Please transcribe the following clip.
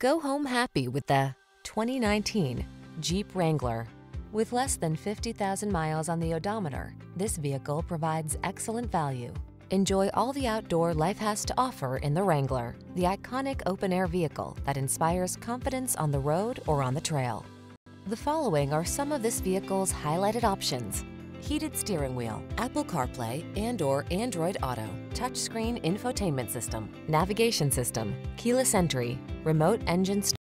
Go home happy with the 2019 Jeep Wrangler. With less than 50,000 miles on the odometer, this vehicle provides excellent value. Enjoy all the outdoor life has to offer in the Wrangler, the iconic open-air vehicle that inspires confidence on the road or on the trail. The following are some of this vehicle's highlighted options: heated steering wheel, Apple CarPlay and/or Android Auto, touchscreen infotainment system, navigation system, keyless entry, remote engine start.